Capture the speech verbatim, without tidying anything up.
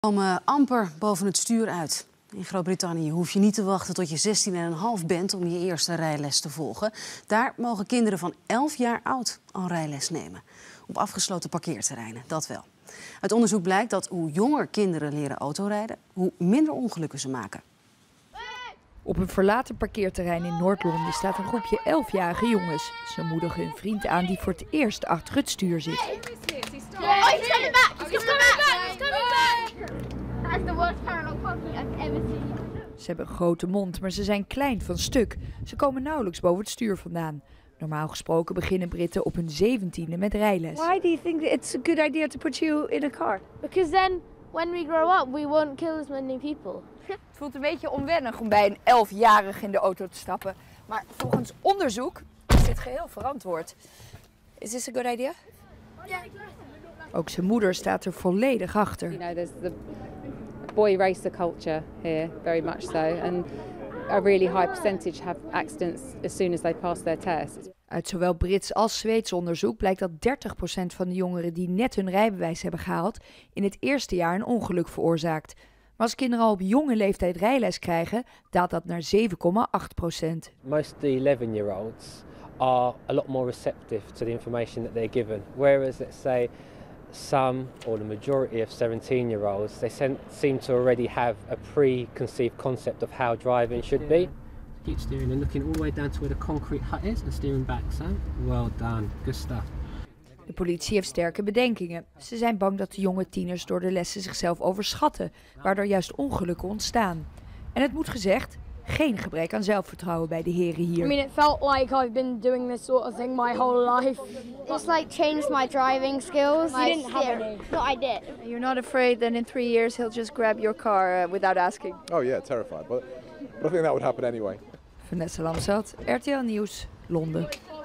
We komen amper boven het stuur uit. In Groot-Brittannië hoef je niet te wachten tot je zestien en een half bent om je eerste rijles te volgen. Daar mogen kinderen van elf jaar oud al rijles nemen. Op afgesloten parkeerterreinen, dat wel. Uit onderzoek blijkt dat hoe jonger kinderen leren autorijden, hoe minder ongelukken ze maken. Op een verlaten parkeerterrein in Noord-Londen staat een groepje elfjarige jongens. Ze moedigen hun vriend aan die voor het eerst achter het stuur zit. Oh, he's coming back! He's coming back! He's coming back! That's the worst parallel parking I've ever seen. Ze hebben een grote mond, maar ze zijn klein van stuk. Ze komen nauwelijks boven het stuur vandaan. Normaal gesproken beginnen Britten op hun zeventiende met rijles. Why do you think it's a good idea to put you in a car? Because then when we grow up, we won't kill as many people. Het voelt een beetje onwennig om bij een elfjarige in de auto te stappen. Maar volgens onderzoek is dit geheel verantwoord. Is this a good idea? Ja. Ook zijn moeder staat er volledig achter. You know, there's the boy racer culture here, very much so. And a really high percentage have accidents as soon as they pass their test. Uit zowel Brits als Zweeds onderzoek blijkt dat dertig procent van de jongeren die net hun rijbewijs hebben gehaald in het eerste jaar een ongeluk veroorzaakt. Maar als kinderen al op jonge leeftijd rijles krijgen, daalt dat naar zeven komma acht procent. Most of the eleven-year-olds are a lot more receptive to the information that they're given, whereas let's say some or the majority of seventeen-year-olds they seem to already have a preconceived concept of how driving should be. Keep steering and looking all the way down to where the concrete hut is and steering back, so well done, good stuff. De politie heeft sterke bedenkingen. Ze zijn bang dat de jonge tieners door de lessen zichzelf overschatten, waardoor juist ongelukken ontstaan. En het moet gezegd, geen gebrek aan zelfvertrouwen bij de heren hier. I mean, it felt like I've been doing this sort of thing my whole life. It's like changed my driving skills. You didn't have any. No, I did. You're not afraid that in three years he'll just grab your car without asking? Oh yeah, terrified, but, but I think that would happen anyway. Vanessa Lamsvelt, R T L Nieuws, Londen.